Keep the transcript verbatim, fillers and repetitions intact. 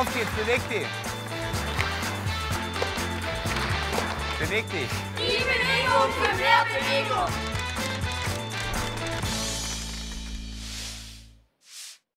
Auf geht's, beweg dich. Beweg dich. Die Bewegung für mehr Bewegung.